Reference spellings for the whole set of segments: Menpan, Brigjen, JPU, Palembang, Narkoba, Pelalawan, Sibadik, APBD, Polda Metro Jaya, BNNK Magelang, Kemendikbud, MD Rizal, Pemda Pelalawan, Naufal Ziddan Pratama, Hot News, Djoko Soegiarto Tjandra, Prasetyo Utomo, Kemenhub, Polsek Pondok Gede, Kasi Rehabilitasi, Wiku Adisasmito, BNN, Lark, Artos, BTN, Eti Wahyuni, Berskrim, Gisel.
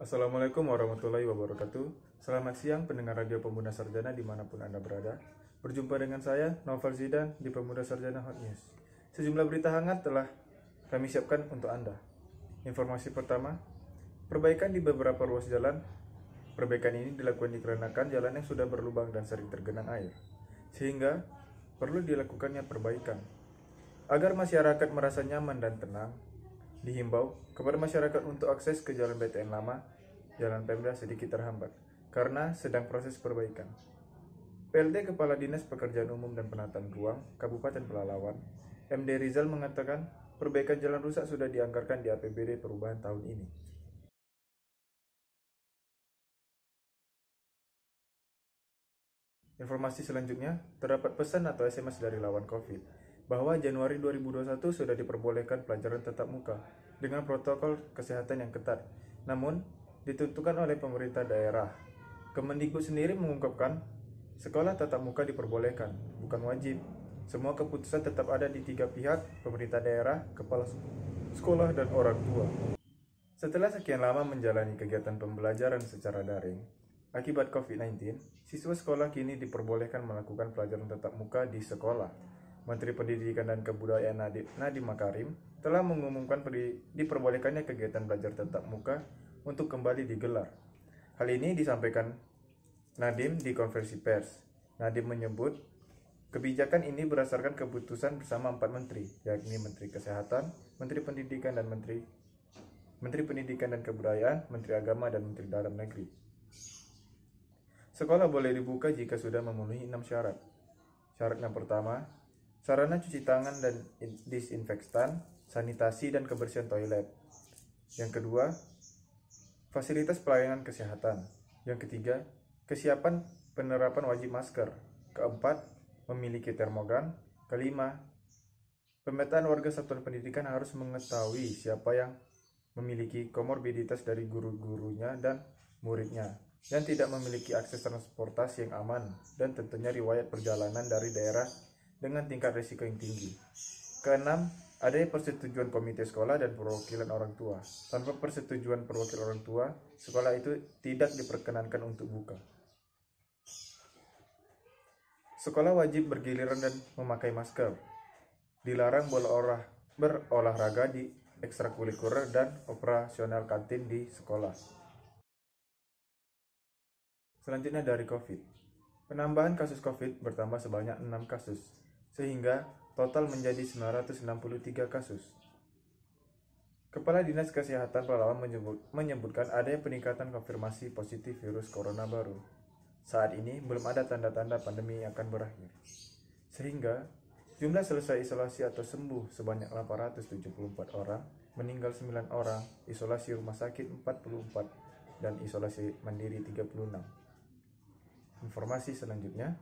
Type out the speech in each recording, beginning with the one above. Assalamualaikum warahmatullahi wabarakatuh. Selamat siang pendengar Radio Pemuda Sarjana dimanapun Anda berada. Berjumpa dengan saya, Naufal Ziddan di Pemuda Sarjana Hot News. Sejumlah berita hangat telah kami siapkan untuk Anda. Informasi pertama, perbaikan di beberapa ruas jalan. Perbaikan ini dilakukan dikarenakan jalan yang sudah berlubang dan sering tergenang air, sehingga perlu dilakukannya perbaikan. Agar masyarakat merasa nyaman dan tenang, dihimbau kepada masyarakat untuk akses ke jalan BTN lama, jalan Pemda sedikit terhambat karena sedang proses perbaikan. PLT Kepala Dinas Pekerjaan Umum dan Penataan Ruang Kabupaten Pelalawan, MD Rizal mengatakan perbaikan jalan rusak sudah dianggarkan di APBD perubahan tahun ini. Informasi selanjutnya, terdapat pesan atau SMS dari lawan COVID bahwa Januari 2021 sudah diperbolehkan pelajaran tatap muka dengan protokol kesehatan yang ketat, namun ditentukan oleh pemerintah daerah. Kemendikbud sendiri mengungkapkan, sekolah tatap muka diperbolehkan, bukan wajib. Semua keputusan tetap ada di tiga pihak, pemerintah daerah, kepala sekolah, dan orang tua. Setelah sekian lama menjalani kegiatan pembelajaran secara daring, akibat COVID-19, siswa sekolah kini diperbolehkan melakukan pelajaran tatap muka di sekolah. Menteri Pendidikan dan Kebudayaan Nadiem Makarim telah mengumumkan diperbolehkannya kegiatan belajar tatap muka untuk kembali digelar. Hal ini disampaikan Nadiem di konferensi pers. Nadiem menyebut kebijakan ini berdasarkan keputusan bersama 4 menteri, yakni Menteri Kesehatan, Menteri Pendidikan dan Menteri Pendidikan dan Kebudayaan, Menteri Agama dan Menteri Dalam Negeri. Sekolah boleh dibuka jika sudah memenuhi 6 syarat. Syarat yang pertama, sarana cuci tangan dan disinfektan, sanitasi dan kebersihan toilet. Yang kedua, fasilitas pelayanan kesehatan. Yang ketiga, kesiapan penerapan wajib masker. Keempat, memiliki termogan. Kelima, pemetaan warga satuan pendidikan harus mengetahui siapa yang memiliki komorbiditas dari guru-gurunya dan muridnya, dan tidak memiliki akses transportasi yang aman, dan tentunya riwayat perjalanan dari daerah dengan tingkat risiko yang tinggi. Keenam, adanya persetujuan komite sekolah dan perwakilan orang tua. Tanpa persetujuan perwakilan orang tua, sekolah itu tidak diperkenankan untuk buka. Sekolah wajib bergiliran dan memakai masker. Dilarang berolahraga di ekstrakurikuler dan operasional kantin di sekolah. Selanjutnya dari COVID. Penambahan kasus COVID bertambah sebanyak 6 kasus, sehingga total menjadi 963 kasus. Kepala Dinas Kesehatan Pelalawan menyebutkan adanya peningkatan konfirmasi positif virus corona baru. Saat ini belum ada tanda-tanda pandemi yang akan berakhir. Sehingga jumlah selesai isolasi atau sembuh sebanyak 874 orang, meninggal 9 orang, isolasi rumah sakit 44, dan isolasi mandiri 36. Informasi selanjutnya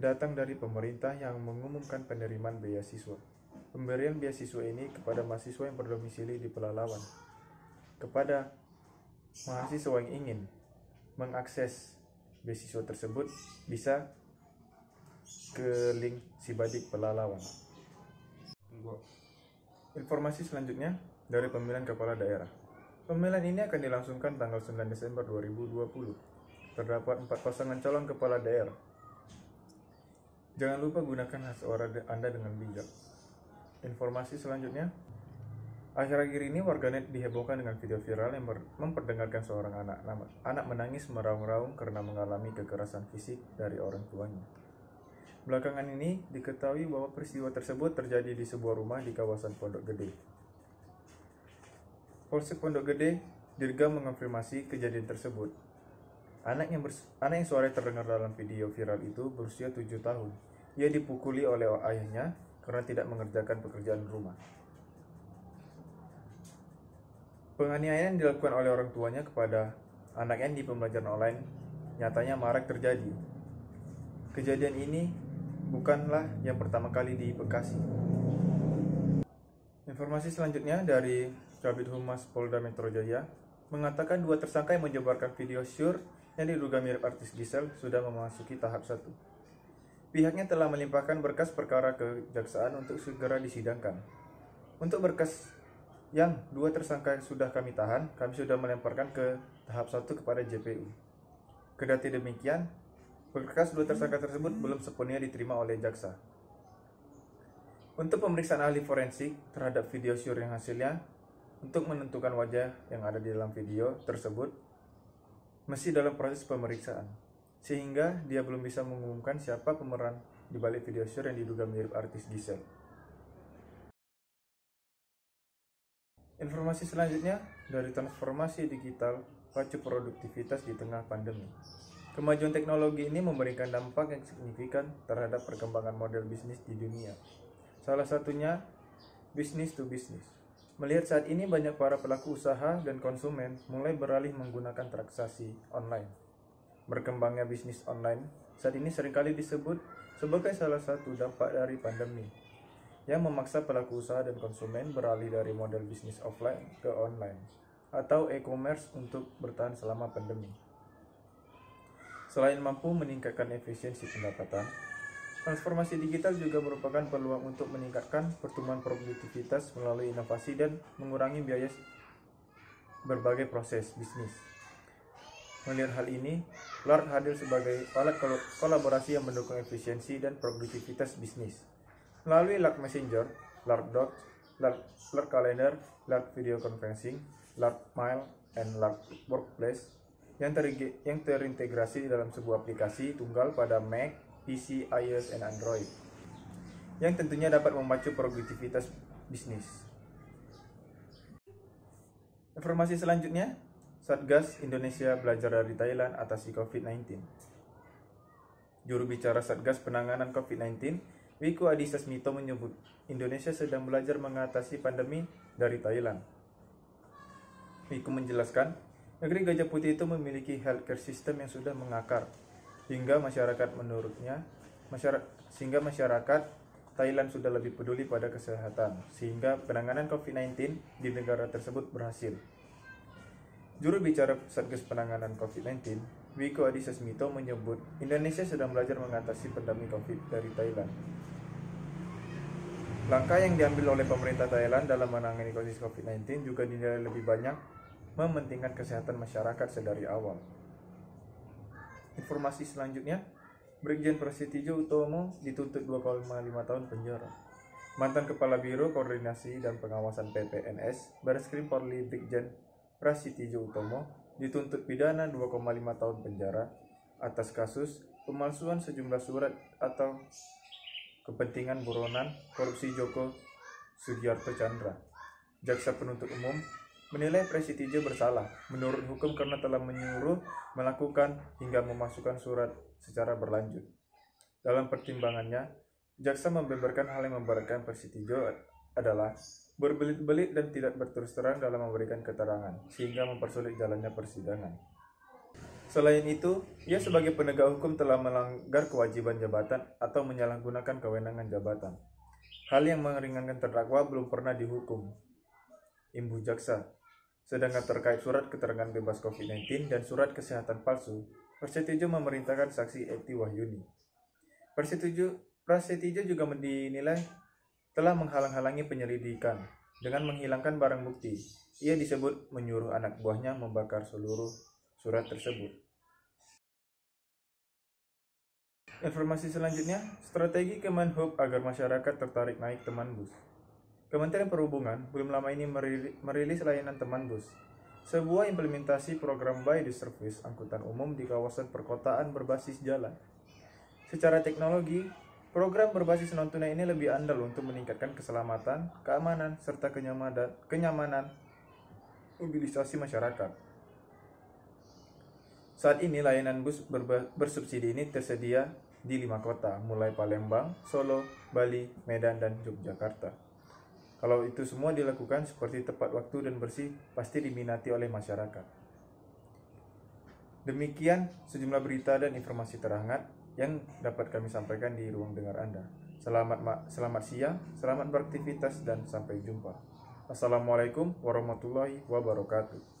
datang dari pemerintah yang mengumumkan penerimaan beasiswa. Pemberian beasiswa ini kepada mahasiswa yang berdomisili di Pelalawan. Kepada mahasiswa yang ingin mengakses beasiswa tersebut bisa ke link Sibadik Pelalawan. Informasi selanjutnya dari pemilihan kepala daerah. Pemilihan ini akan dilangsungkan tanggal 9 Desember 2020. Terdapat 4 pasangan calon kepala daerah. Jangan lupa gunakan hak suara Anda dengan bijak. Informasi selanjutnya, akhir-akhir ini warganet dihebohkan dengan video viral yang memperdengarkan seorang anak menangis meraung-raung karena mengalami kekerasan fisik dari orang tuanya. Belakangan ini diketahui bahwa peristiwa tersebut terjadi di sebuah rumah di kawasan Pondok Gede. Polsek Pondok Gede Dirgam mengonfirmasi kejadian tersebut. Anak yang suaranya terdengar dalam video viral itu berusia 7 tahun. Ia dipukuli oleh ayahnya karena tidak mengerjakan pekerjaan rumah. Penganiayaan yang dilakukan oleh orang tuanya kepada anaknya di pembelajaran online nyatanya marak terjadi. Kejadian ini bukanlah yang pertama kali di Bekasi. Informasi selanjutnya dari Kabid Humas Polda Metro Jaya mengatakan 2 tersangka yang menyebarkan video syur yang diduga mirip artis Gisel sudah memasuki tahap 1. Pihaknya telah melimpahkan berkas perkara ke kejaksaan untuk segera disidangkan. Untuk berkas Yang dua tersangka yang sudah kami tahan, kami sudah melemparkan ke tahap 1 kepada JPU. Kendati demikian, berkas dua tersangka tersebut belum sepenuhnya diterima oleh jaksa. Untuk pemeriksaan ahli forensik terhadap video syur yang hasilnya, untuk menentukan wajah yang ada di dalam video tersebut, masih dalam proses pemeriksaan, sehingga dia belum bisa mengumumkan siapa pemeran di balik video syur yang diduga mirip artis Gisel. Informasi selanjutnya dari transformasi digital pacu produktivitas di tengah pandemi. Kemajuan teknologi ini memberikan dampak yang signifikan terhadap perkembangan model bisnis di dunia. Salah satunya bisnis to bisnis. Melihat saat ini banyak para pelaku usaha dan konsumen mulai beralih menggunakan transaksi online. Berkembangnya bisnis online saat ini seringkali disebut sebagai salah satu dampak dari pandemi, yang memaksa pelaku usaha dan konsumen beralih dari model bisnis offline ke online atau e-commerce untuk bertahan selama pandemi. Selain mampu meningkatkan efisiensi pendapatan, transformasi digital juga merupakan peluang untuk meningkatkan pertumbuhan produktivitas melalui inovasi dan mengurangi biaya berbagai proses bisnis. Melihat hal ini, Lark hadir sebagai alat kolaborasi yang mendukung efisiensi dan produktivitas bisnis. Melalui Lark Messenger, Lark Docs, Lark Calendar, Lark Video Conferencing, Lark Mail, and Lark Workplace yang terintegrasi dalam sebuah aplikasi tunggal pada Mac, PC, iOS, and Android, yang tentunya dapat memacu produktivitas bisnis. Informasi selanjutnya, Satgas Indonesia belajar dari Thailand atasi COVID-19. Juru bicara Satgas Penanganan COVID-19 Wiku Adisasmito menyebut, Indonesia sedang belajar mengatasi pandemi dari Thailand. Wiku menjelaskan, negeri Gajah Putih itu memiliki healthcare system yang sudah mengakar, sehingga masyarakat Thailand sudah lebih peduli pada kesehatan, sehingga penanganan COVID-19 di negara tersebut berhasil. Juru bicara Satgas Penanganan COVID-19, Wiku Adisasmito menyebut, Indonesia sedang belajar mengatasi pandemi COVID dari Thailand. Langkah yang diambil oleh pemerintah Thailand dalam menangani krisis COVID-19 juga dinilai lebih banyak mementingkan kesehatan masyarakat sedari awal. Informasi selanjutnya, Brigjen Prasetyo Utomo dituntut 2,5 tahun penjara. Mantan Kepala Biro Koordinasi dan Pengawasan PPNS, Berskrim Polri Brigjen Prasetyo Utomo dituntut pidana 2,5 tahun penjara atas kasus pemalsuan sejumlah surat atau kepentingan buronan korupsi Djoko Soegiarto Tjandra. Jaksa penuntut umum menilai Prasetyo bersalah menurut hukum karena telah menyuruh, melakukan, hingga memasukkan surat secara berlanjut. Dalam pertimbangannya, jaksa membeberkan hal yang memberatkan Prasetyo adalah berbelit-belit dan tidak berterus terang dalam memberikan keterangan, sehingga mempersulit jalannya persidangan. Selain itu, ia sebagai penegak hukum telah melanggar kewajiban jabatan atau menyalahgunakan kewenangan jabatan. Hal yang meringankan terdakwa belum pernah dihukum, imbu jaksa. Sedangkan terkait surat keterangan bebas COVID-19 dan surat kesehatan palsu, Prasetyo memerintahkan saksi Eti Wahyuni. Prasetyo juga dinilai telah menghalang-halangi penyelidikan dengan menghilangkan barang bukti. Ia disebut menyuruh anak buahnya membakar seluruh surat tersebut. Informasi selanjutnya, strategi Kemenhub agar masyarakat tertarik naik teman bus. Kementerian Perhubungan belum lama ini merilis layanan teman bus, sebuah implementasi program by the service angkutan umum di kawasan perkotaan berbasis jalan. Secara teknologi, program berbasis non-tunai ini lebih andal untuk meningkatkan keselamatan, keamanan, serta kenyamanan mobilisasi masyarakat. Saat ini layanan bus bersubsidi ini tersedia di 5 kota, mulai Palembang, Solo, Bali, Medan, dan Yogyakarta. Kalau itu semua dilakukan seperti tepat waktu dan bersih, pasti diminati oleh masyarakat. Demikian sejumlah berita dan informasi terhangat yang dapat kami sampaikan di ruang dengar Anda. Selamat siang, selamat beraktivitas, dan sampai jumpa. Assalamualaikum warahmatullahi wabarakatuh.